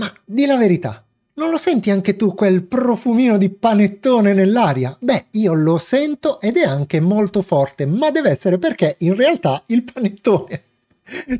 Ma di la verità, non lo senti anche tu quel profumino di panettone nell'aria? Beh, io lo sento ed è anche molto forte, ma deve essere perché in realtà il panettone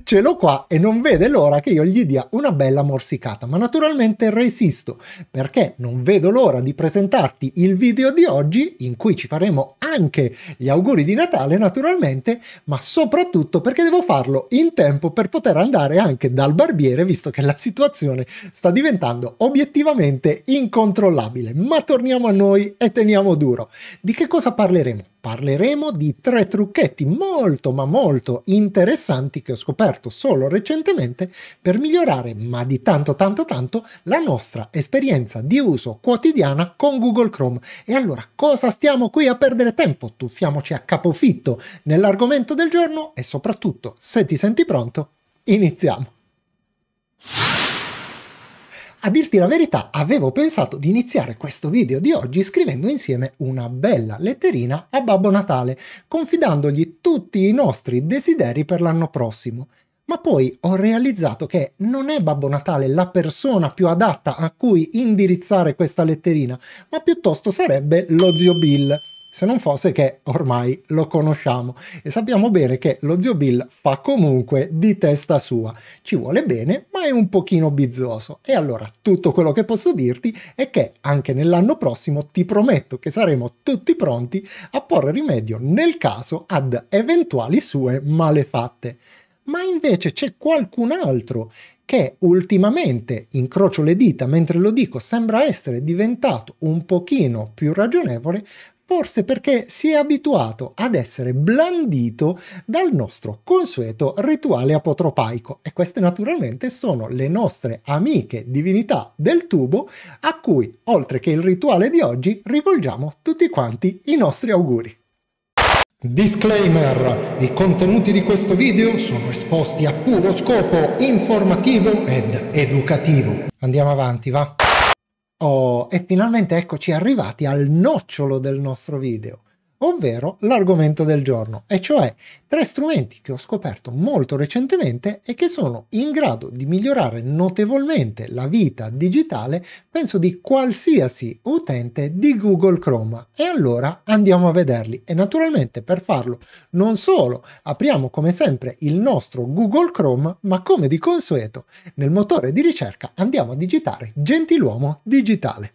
ce l'ho qua e non vede l'ora che io gli dia una bella morsicata, ma naturalmente resisto perché non vedo l'ora di presentarti il video di oggi in cui ci faremo anche gli auguri di Natale naturalmente, ma soprattutto perché devo farlo in tempo per poter andare anche dal barbiere, visto che la situazione sta diventando obiettivamente incontrollabile. Ma torniamo a noi e teniamo duro. Di che cosa parleremo? Parleremo di tre trucchetti molto ma molto interessanti che ho scoperto solo recentemente per migliorare, ma di tanto tanto tanto, la nostra esperienza di uso quotidiana con Google Chrome. E allora cosa stiamo qui a perdere tempo? Tuffiamoci a capofitto nell'argomento del giorno e soprattutto, se ti senti pronto, iniziamo! A dirti la verità, avevo pensato di iniziare questo video di oggi scrivendo insieme una bella letterina a Babbo Natale, confidandogli tutti i nostri desideri per l'anno prossimo. Ma poi ho realizzato che non è Babbo Natale la persona più adatta a cui indirizzare questa letterina, ma piuttosto sarebbe lo zio Bill. Se non fosse che ormai lo conosciamo e sappiamo bene che lo zio Bill fa comunque di testa sua, ci vuole bene ma è un pochino bizzoso. E allora tutto quello che posso dirti è che anche nell'anno prossimo ti prometto che saremo tutti pronti a porre rimedio nel caso ad eventuali sue malefatte. Ma invece c'è qualcun altro che ultimamente, incrocio le dita mentre lo dico, sembra essere diventato un pochino più ragionevole, forse perché si è abituato ad essere blandito dal nostro consueto rituale apotropaico. E queste naturalmente sono le nostre amiche divinità del tubo, a cui, oltre che il rituale di oggi, rivolgiamo tutti quanti i nostri auguri. Disclaimer: i contenuti di questo video sono esposti a puro scopo informativo ed educativo. Andiamo avanti, va? Oh, e finalmente eccoci arrivati al nocciolo del nostro video, ovvero l'argomento del giorno, e cioè tre strumenti che ho scoperto molto recentemente e che sono in grado di migliorare notevolmente la vita digitale, penso, di qualsiasi utente di Google Chrome. E allora andiamo a vederli, e naturalmente per farlo non solo apriamo come sempre il nostro Google Chrome, ma come di consueto nel motore di ricerca andiamo a digitare Gentiluomo Digitale.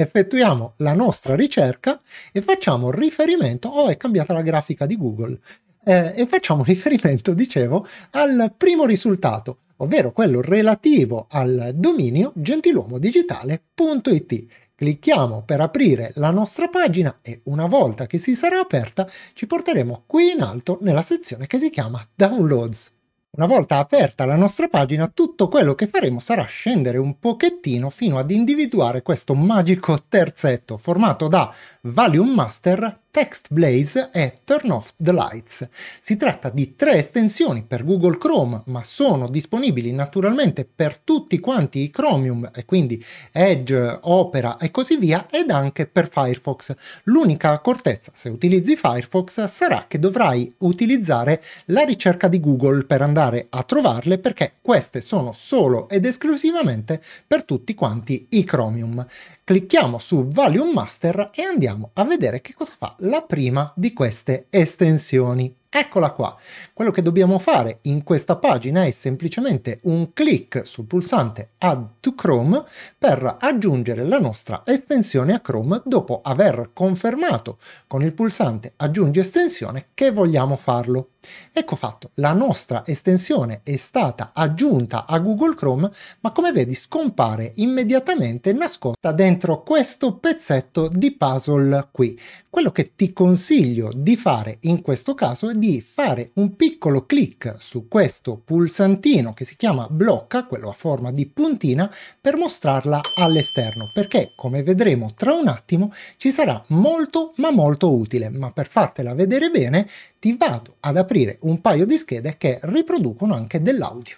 Effettuiamo la nostra ricerca e facciamo riferimento, oh, è cambiata la grafica di Google, e facciamo riferimento, dicevo, al primo risultato, ovvero quello relativo al dominio gentiluomodigitale.it. Clicchiamo per aprire la nostra pagina e una volta che si sarà aperta ci porteremo qui in alto nella sezione che si chiama Downloads. Una volta aperta la nostra pagina, tutto quello che faremo sarà scendere un pochettino fino ad individuare questo magico terzetto formato da Volume Master, Text Blaze e Turn Off the Lights. Si tratta di tre estensioni per Google Chrome, ma sono disponibili naturalmente per tutti quanti i Chromium, e quindi Edge, Opera e così via, ed anche per Firefox. L'unica accortezza, se utilizzi Firefox, sarà che dovrai utilizzare la ricerca di Google per andare a trovarle, perché queste sono solo ed esclusivamente per tutti quanti i Chromium. Clicchiamo su Volume Master e andiamo a vedere che cosa fa la prima di queste estensioni. Eccola qua. Quello che dobbiamo fare in questa pagina è semplicemente un clic sul pulsante Add to Chrome per aggiungere la nostra estensione a Chrome, dopo aver confermato con il pulsante Aggiungi estensione che vogliamo farlo. Ecco fatto, la nostra estensione è stata aggiunta a Google Chrome, ma come vedi scompare immediatamente nascosta dentro questo pezzetto di puzzle qui. Quello che ti consiglio di fare in questo caso è di fare un piccolo clic su questo pulsantino che si chiama blocca, quello a forma di puntina, per mostrarla all'esterno, perché come vedremo tra un attimo ci sarà molto ma molto utile. Ma per fartela vedere bene ti vado ad aprire un paio di schede che riproducono anche dell'audio.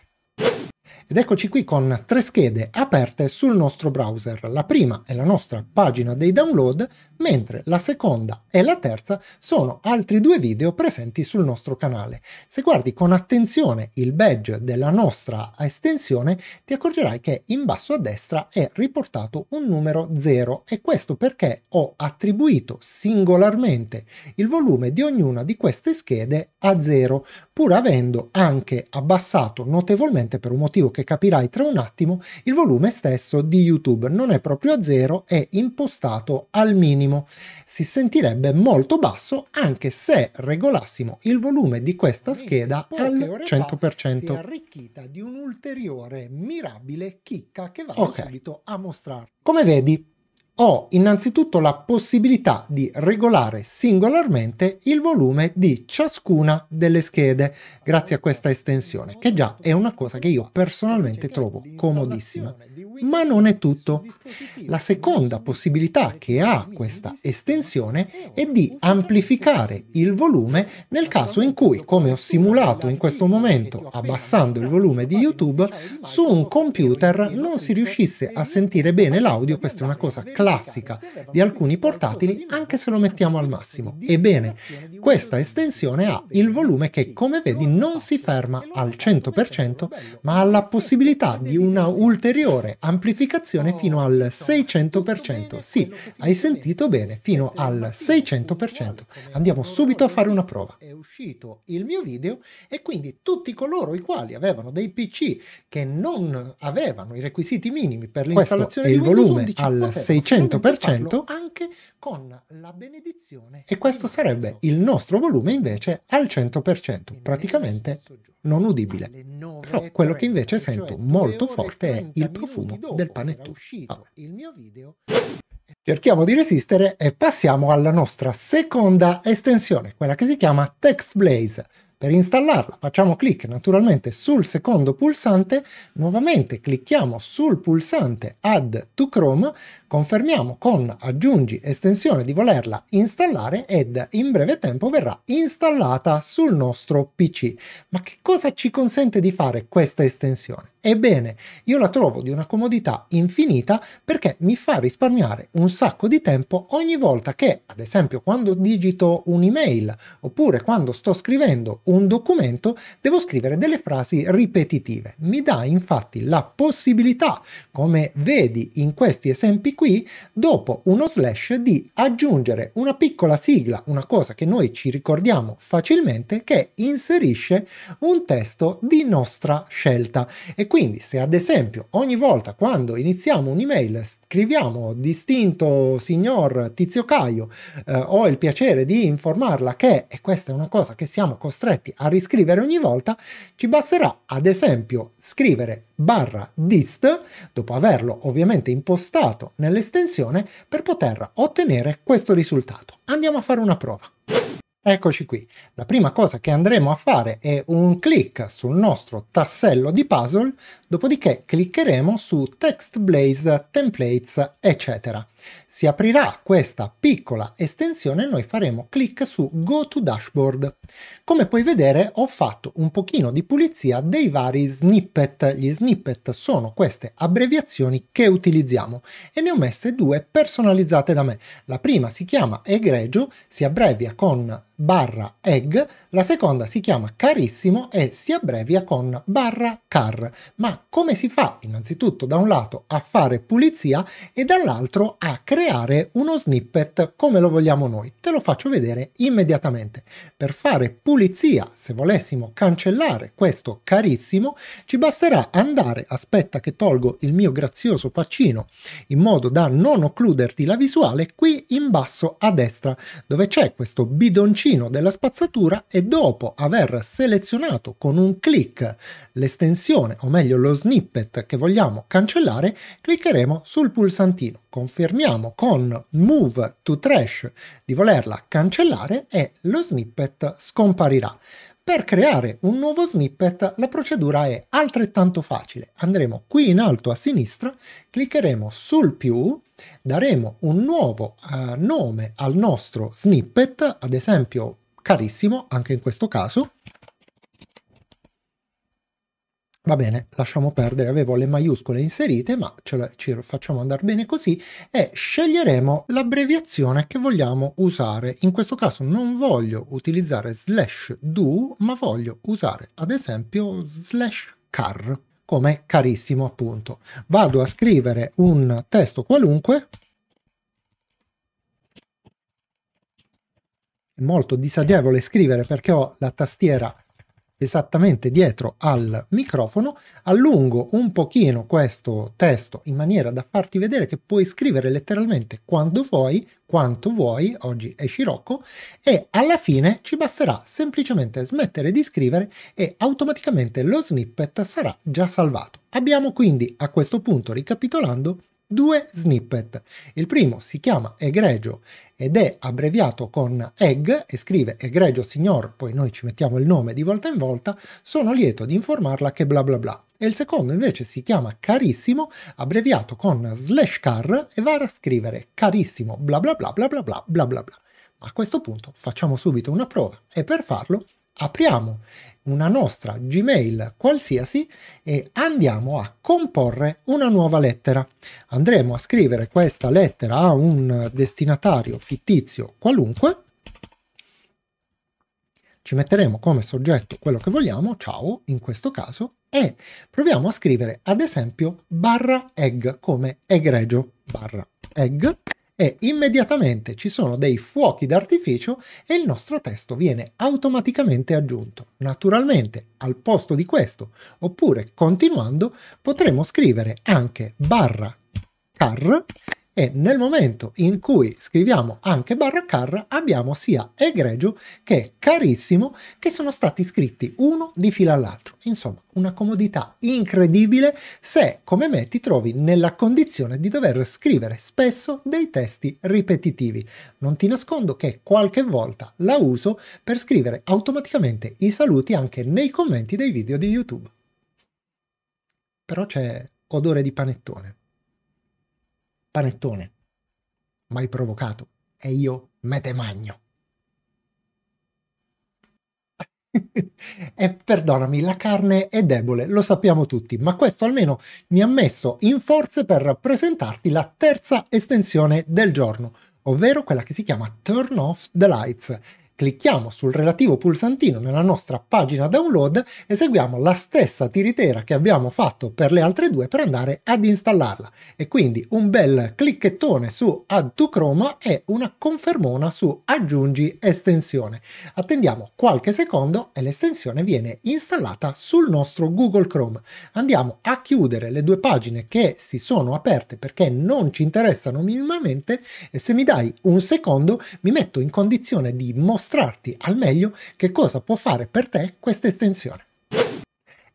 Ed eccoci qui con tre schede aperte sul nostro browser. La prima è la nostra pagina dei download, mentre la seconda e la terza sono altri due video presenti sul nostro canale. Se guardi con attenzione il badge della nostra estensione, ti accorgerai che in basso a destra è riportato un numero 0, e questo perché ho attribuito singolarmente il volume di ognuna di queste schede a 0, pur avendo anche abbassato notevolmente, per un motivo che capirai tra un attimo, il volume stesso di YouTube. Non è proprio a 0, è impostato al minimo. Si sentirebbe molto basso anche se regolassimo il volume di questa scheda al 100%. Arricchita di un'ulteriore mirabile chicca che vado subito a mostrarvi. Come vedi, ho innanzitutto la possibilità di regolare singolarmente il volume di ciascuna delle schede grazie a questa estensione, che già è una cosa che io personalmente trovo comodissima. Ma non è tutto. La seconda possibilità che ha questa estensione è di amplificare il volume nel caso in cui, come ho simulato in questo momento abbassando il volume di YouTube, su un computer non si riuscisse a sentire bene l'audio. Questa è una cosa classica di alcuni portatili, anche se lo mettiamo al massimo. Ebbene, questa estensione ha il volume che, come vedi, non si ferma al 100%, ma ha la possibilità di una ulteriore amplificazione fino al 600%. Sì, hai sentito bene, fino al 600%. Andiamo subito a fare una prova. È uscito il mio video e quindi tutti coloro i quali avevano dei PC che non avevano i requisiti minimi per l'installazione di Windows 11 al 600% anche con la benedizione, e questo sarebbe il nostro volume invece al 100%, praticamente non udibile. Però quello che invece sento molto forte è il profumo del panettone. Cerchiamo di resistere e passiamo alla nostra seconda estensione, quella che si chiama Text Blaze. Per installarla facciamo clic naturalmente sul secondo pulsante, nuovamente clicchiamo sul pulsante Add to Chrome, confermiamo con aggiungi estensione di volerla installare ed in breve tempo verrà installata sul nostro PC. Ma che cosa ci consente di fare questa estensione? Ebbene, io la trovo di una comodità infinita perché mi fa risparmiare un sacco di tempo ogni volta che, ad esempio, quando digito un'email oppure quando sto scrivendo un documento, devo scrivere delle frasi ripetitive. Mi dà infatti la possibilità, come vedi in questi esempi qui, dopo uno slash di aggiungere una piccola sigla, una cosa che noi ci ricordiamo facilmente, che inserisce un testo di nostra scelta. E quindi se ad esempio ogni volta quando iniziamo un'email scriviamo "distinto signor Tizio Caio, ho il piacere di informarla che", e questa è una cosa che siamo costretti a riscrivere ogni volta, ci basterà ad esempio scrivere /dist, dopo averlo ovviamente impostato nell'estensione, per poter ottenere questo risultato. Andiamo a fare una prova. Eccoci qui. La prima cosa che andremo a fare è un clic sul nostro tassello di puzzle, dopodiché cliccheremo su Text Blaze, Templates, eccetera. Si aprirà questa piccola estensione e noi faremo clic su Go to Dashboard. Come puoi vedere, ho fatto un pochino di pulizia dei vari snippet. Gli snippet sono queste abbreviazioni che utilizziamo e ne ho messe due personalizzate da me. La prima si chiama egregio, si abbrevia con /egg, la seconda si chiama carissimo e si abbrevia con /car. Ma come si fa innanzitutto da un lato a fare pulizia e dall'altro a creare uno snippet come lo vogliamo noi? Te lo faccio vedere immediatamente. Per fare pulizia, se volessimo cancellare questo carissimo, ci basterà andare, aspetta che tolgo il mio grazioso faccino in modo da non occluderti la visuale, qui in basso a destra dove c'è questo bidoncino della spazzatura, e dopo aver selezionato con un clic l'estensione, o meglio lo snippet che vogliamo cancellare, cliccheremo sul pulsantino, confermiamo con Move to Trash di volerla cancellare e lo snippet scomparirà. Per creare un nuovo snippet la procedura è altrettanto facile. Andremo qui in alto a sinistra, cliccheremo sul più, daremo un nuovo nome al nostro snippet, ad esempio carissimo, anche in questo caso, Va bene, lasciamo perdere, avevo le maiuscole inserite, ma ci facciamo andare bene così e sceglieremo l'abbreviazione che vogliamo usare. In questo caso non voglio utilizzare slash do, ma voglio usare ad esempio slash car, come carissimo appunto. Vado a scrivere un testo qualunque, è molto disagievole scrivere perché ho la tastiera esattamente dietro al microfono, allungo un pochino questo testo in maniera da farti vedere che puoi scrivere letteralmente quando vuoi, quanto vuoi, oggi è scirocco, e alla fine ci basterà semplicemente smettere di scrivere e automaticamente lo snippet sarà già salvato. Abbiamo quindi a questo punto, ricapitolando, due snippet. Il primo si chiama egregio ed è abbreviato con EG e scrive egregio signor, poi noi ci mettiamo il nome di volta in volta, sono lieto di informarla che bla bla bla. E il secondo invece si chiama carissimo, abbreviato con slash car e va a scrivere carissimo bla bla bla bla bla bla bla bla. Ma a questo punto facciamo subito una prova e per farlo apriamo una nostra Gmail qualsiasi e andiamo a comporre una nuova lettera. Andremo a scrivere questa lettera a un destinatario fittizio qualunque, ci metteremo come soggetto quello che vogliamo, ciao in questo caso, e proviamo a scrivere ad esempio barra egg come egregio barra egg. E immediatamente ci sono dei fuochi d'artificio e il nostro testo viene automaticamente aggiunto. Naturalmente, al posto di questo, oppure continuando, potremo scrivere anche barra car e nel momento in cui scriviamo anche barra car abbiamo sia egregio che carissimo che sono stati scritti uno di fila all'altro. Insomma, una comodità incredibile se come me ti trovi nella condizione di dover scrivere spesso dei testi ripetitivi. Non ti nascondo che qualche volta la uso per scrivere automaticamente i saluti anche nei commenti dei video di YouTube. Però c'è odore di panettone. Panettone, mai provocato, e io me te magno. E perdonami, la carne è debole, lo sappiamo tutti, ma questo almeno mi ha messo in forze per presentarti la terza estensione del giorno, ovvero quella che si chiama Turn Off the Lights. Clicchiamo sul relativo pulsantino nella nostra pagina download, eseguiamo la stessa tiritera che abbiamo fatto per le altre due per andare ad installarla e quindi un bel clicchettone su Add to Chroma e una confermona su Aggiungi estensione. Attendiamo qualche secondo e l'estensione viene installata sul nostro Google Chrome. Andiamo a chiudere le due pagine che si sono aperte perché non ci interessano minimamente e se mi dai un secondo mi metto in condizione di mostrarti al meglio che cosa può fare per te questa estensione.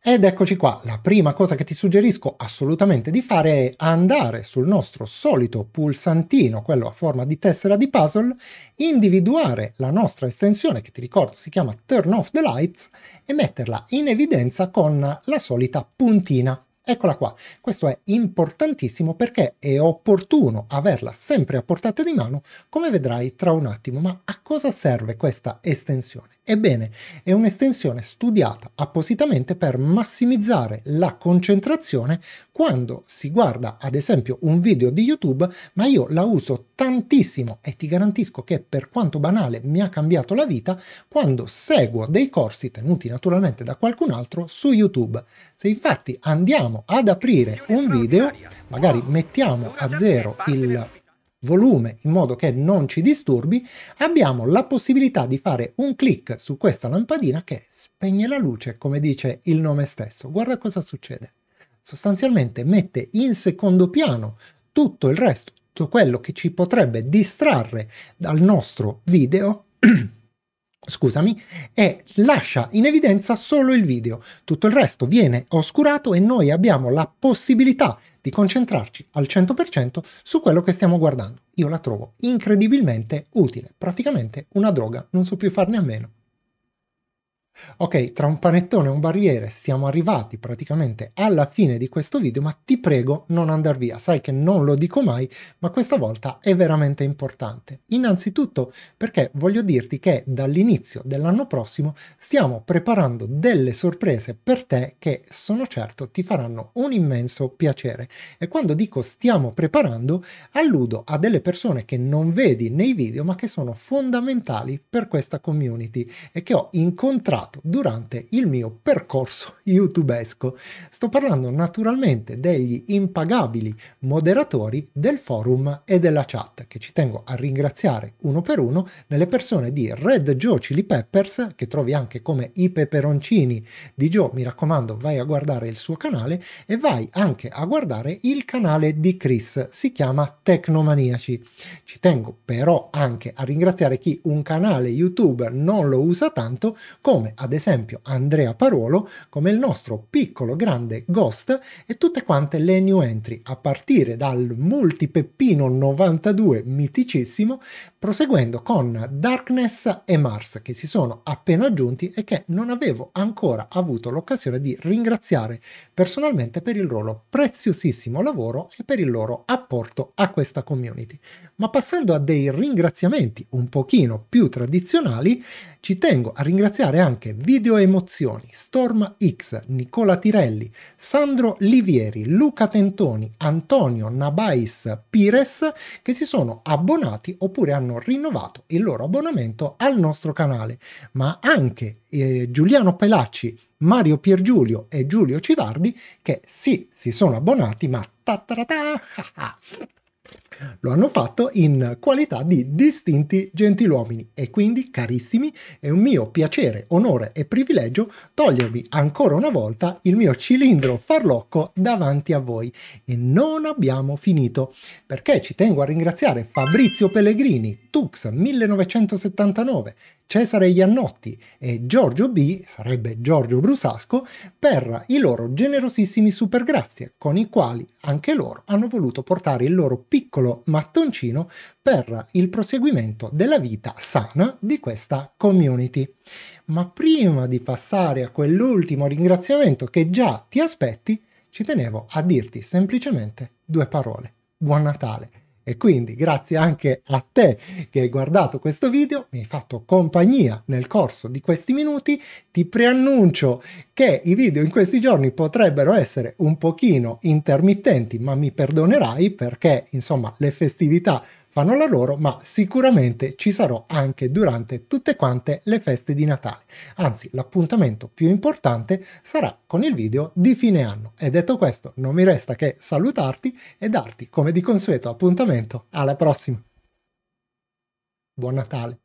Ed eccoci qua, la prima cosa che ti suggerisco assolutamente di fare è andare sul nostro solito pulsantino, quello a forma di tessera di puzzle, individuare la nostra estensione che ti ricordo si chiama Turn Off the Lights e metterla in evidenza con la solita puntina. Eccola qua, questo è importantissimo perché è opportuno averla sempre a portata di mano, come vedrai tra un attimo. Ma a cosa serve questa estensione? Ebbene, è un'estensione studiata appositamente per massimizzare la concentrazione quando si guarda ad esempio un video di YouTube, ma io la uso tantissimo e ti garantisco che per quanto banale mi ha cambiato la vita quando seguo dei corsi tenuti naturalmente da qualcun altro su YouTube. Se infatti andiamo ad aprire un video, magari mettiamo a zero il volume in modo che non ci disturbi, abbiamo la possibilità di fare un clic su questa lampadina che spegne la luce, come dice il nome stesso. Guarda cosa succede. Sostanzialmente mette in secondo piano tutto il resto, tutto quello che ci potrebbe distrarre dal nostro video. Scusami, e lascia in evidenza solo il video. Tutto il resto viene oscurato e noi abbiamo la possibilità di concentrarci al 100% su quello che stiamo guardando. Io la trovo incredibilmente utile, praticamente una droga, non so più farne a meno. Ok, tra un panettone e un barriere siamo arrivati praticamente alla fine di questo video, ma ti prego non andar via, sai che non lo dico mai, ma questa volta è veramente importante. Innanzitutto perché voglio dirti che dall'inizio dell'anno prossimo stiamo preparando delle sorprese per te che sono certo ti faranno un immenso piacere. E quando dico stiamo preparando, alludo a delle persone che non vedi nei video ma che sono fondamentali per questa community e che ho incontrato durante il mio percorso youtubesco. Sto parlando naturalmente degli impagabili moderatori del forum e della chat, che ci tengo a ringraziare uno per uno, nelle persone di Red Joe Chili Peppers, che trovi anche come i peperoncini di Joe. Mi raccomando, vai a guardare il suo canale e vai anche a guardare il canale di Chris, si chiama Tecnomaniaci. Ci tengo però anche a ringraziare chi un canale YouTube non lo usa tanto, come ad esempio Andrea Parolo, come il nostro piccolo grande Ghost e tutte quante le new entry, a partire dal multipeppino 92 miticissimo, proseguendo con Darkness e Mars, che si sono appena aggiunti e che non avevo ancora avuto l'occasione di ringraziare personalmente per il loro preziosissimo lavoro e per il loro apporto a questa community. Ma passando a dei ringraziamenti un pochino più tradizionali, ci tengo a ringraziare anche Video Emozioni, Storm X, Nicola Tirelli, Sandro Livieri, Luca Tentoni, Antonio Nabais Pires, che si sono abbonati oppure hanno rinnovato il loro abbonamento al nostro canale, ma anche Giuliano Pelacci, Mario Piergiulio e Giulio Civardi, che sì, si sono abbonati, ma lo hanno fatto in qualità di distinti gentiluomini e quindi, carissimi, è un mio piacere, onore e privilegio togliervi ancora una volta il mio cilindro farlocco davanti a voi. E non abbiamo finito, perché ci tengo a ringraziare Fabrizio Pellegrini, Tux 1979, Cesare Iannotti e Giorgio B, sarebbe Giorgio Brusasco, per i loro generosissimi supergrazie, con i quali anche loro hanno voluto portare il loro piccolo mattoncino per il proseguimento della vita sana di questa community. Ma prima di passare a quell'ultimo ringraziamento che già ti aspetti, ci tenevo a dirti semplicemente due parole. Buon Natale! E quindi grazie anche a te che hai guardato questo video, mi hai fatto compagnia nel corso di questi minuti. Ti preannuncio che i video in questi giorni potrebbero essere un pochino intermittenti, ma mi perdonerai perché, insomma, le festività fanno la loro, ma sicuramente ci sarò anche durante tutte quante le feste di Natale. Anzi, l'appuntamento più importante sarà con il video di fine anno. E detto questo, non mi resta che salutarti e darti, come di consueto, appuntamento alla prossima. Buon Natale!